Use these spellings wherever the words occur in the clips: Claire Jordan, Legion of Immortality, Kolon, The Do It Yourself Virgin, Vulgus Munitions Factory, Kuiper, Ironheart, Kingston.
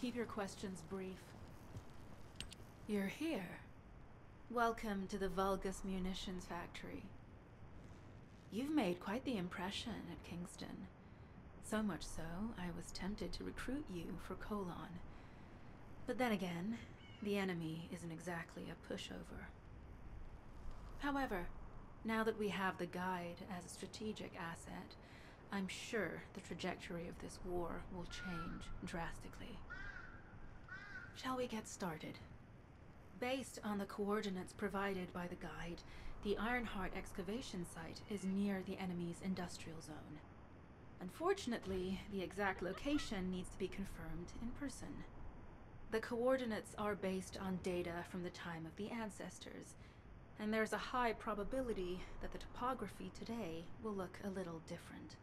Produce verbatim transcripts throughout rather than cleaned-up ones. Keep your questions brief. You're here. Welcome to the Vulgus Munitions Factory. You've made quite the impression at Kingston. So much so, I was tempted to recruit you for Kolon. But then again, the enemy isn't exactly a pushover. However, now that we have the guide as a strategic asset, I'm sure the trajectory of this war will change drastically. Shall we get started? Based on the coordinates provided by the guide, the Ironheart excavation site is near the enemy's industrial zone. Unfortunately, the exact location needs to be confirmed in person. The coordinates are based on data from the time of the ancestors, and there's a high probability that the topography today will look a little different.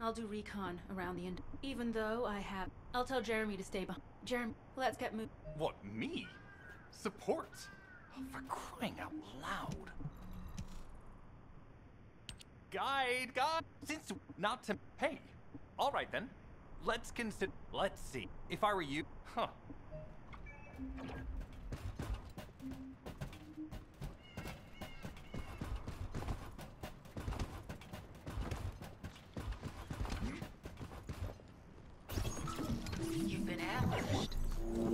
I'll do recon around the end, even though I have... I'll tell Jeremy to stay behind. Jeremy, let's get moving. What, me? Support? Oh, for crying out loud. Guide, guide, since not to pay. All right then, let's consider, let's see. If I were you, huh.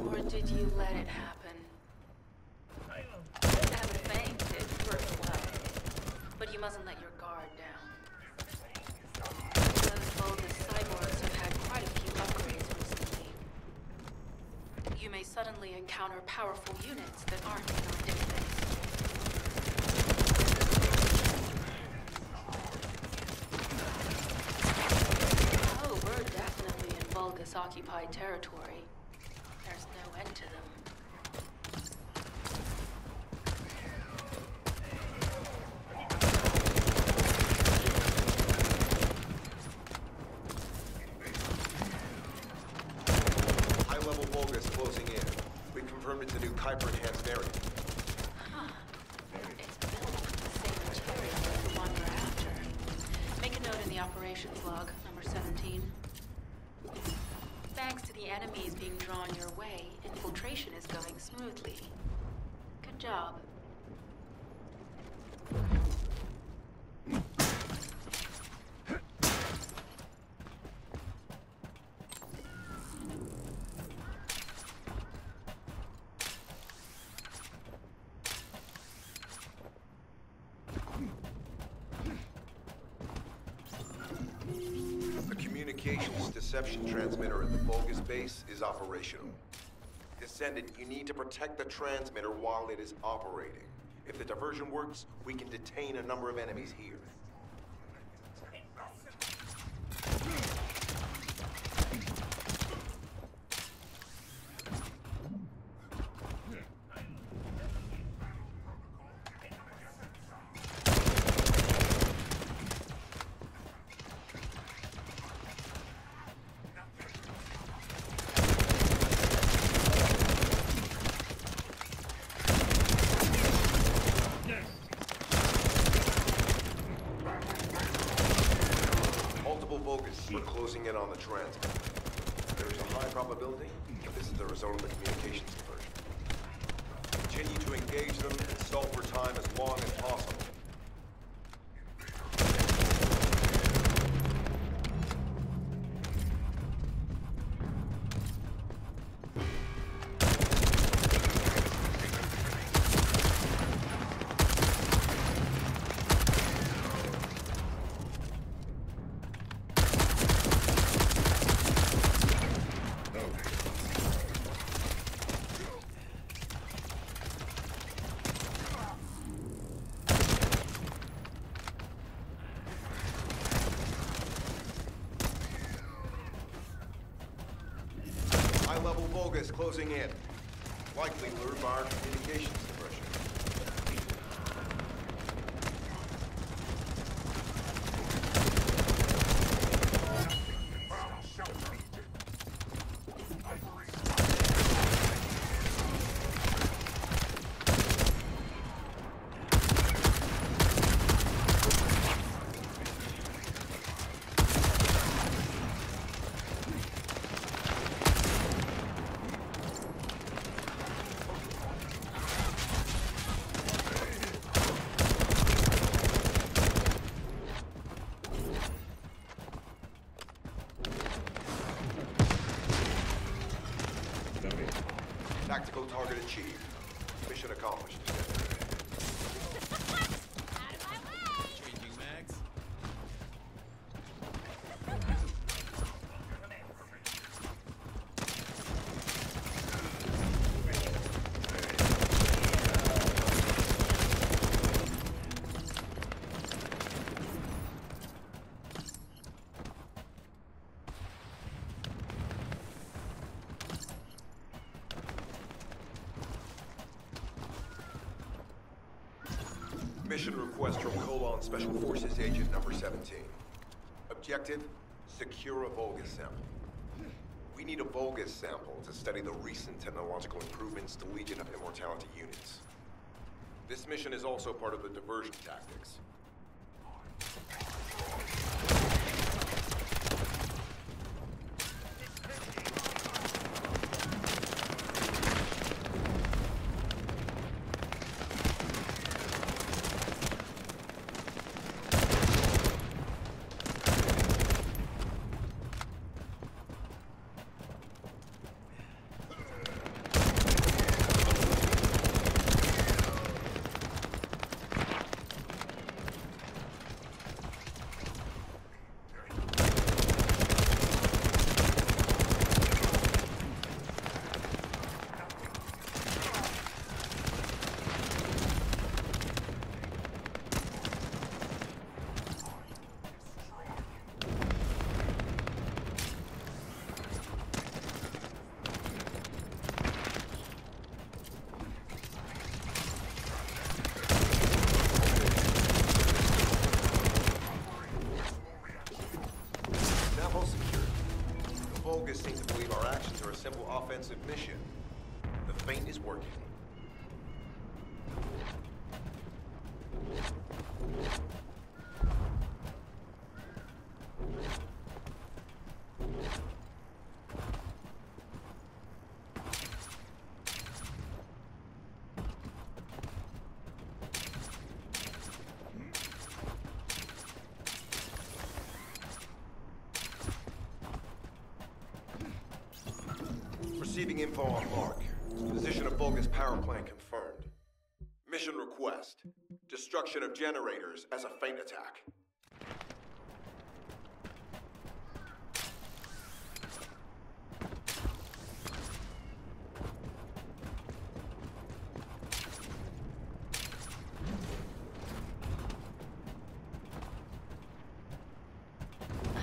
Or did you let it happen? I haven't feigned it for a while, but you mustn't let your guard down. Those Vulgus cyborgs have had quite a few upgrades recently. You may suddenly encounter powerful units that aren't in our database. Oh, we're definitely in Vulgus-occupied territory. There's no end to them. High-level Vulgus closing in. We confirmed it's a new Kuiper enhanced area. Huh. It's built with the same material as the one we're after. Make a note in the operations log, number seventeen. Thanks to the enemies being drawn your way, infiltration is going smoothly. Good job. Reception transmitter at the Vulgus base is operational. Descendant, you need to protect the transmitter while it is operating. If the diversion works, we can detain a number of enemies here. Closing in on the transmitter. There is a high probability that this is the result of the communications diversion. Continue to engage them and stall for time as long as possible. Closing in. likely lured by our communications suppression. Tactical target achieved. Mission accomplished. Out of my way! Changing mags. Mission request from Kolon Special Forces Agent Number seventeen. Objective, secure a Vulgus sample. We need a Vulgus sample to study the recent technological improvements to Legion of Immortality units. This mission is also part of the diversion tactics. Seem to believe our actions are a simple offensive mission. The feint is working. Receiving info on Mark. Position of Vulgus power plant confirmed. Mission request. Destruction of generators as a feint attack.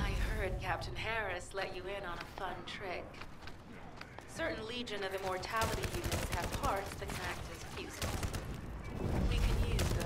I heard Captain Harris let you in on a fun trick. Certain Legion of Immortality units have parts that can act as fuses. We can use those.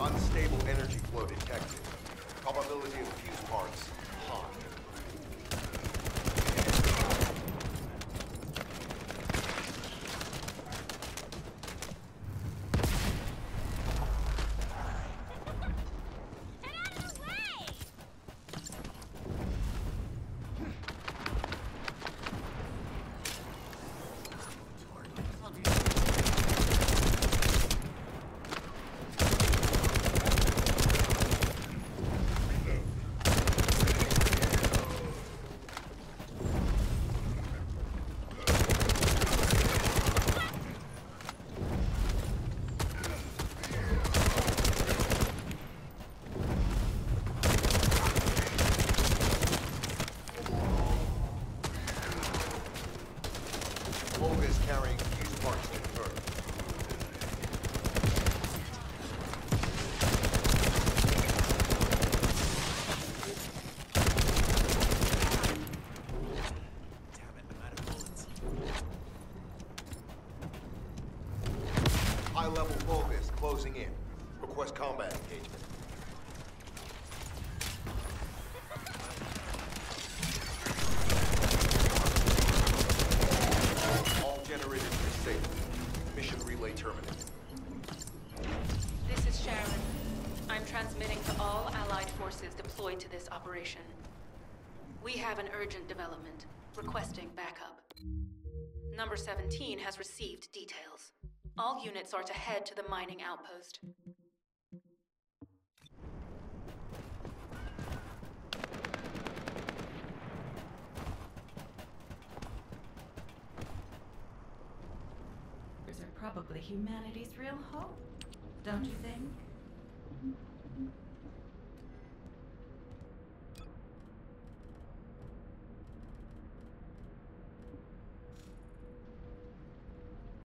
Unstable energy flow detected. Probability of fused parts, high. forces deployed to this operation. We have an urgent development, requesting backup. Number seventeen has received details. All units are to head to the mining outpost. These are probably humanity's real hope, don't you think?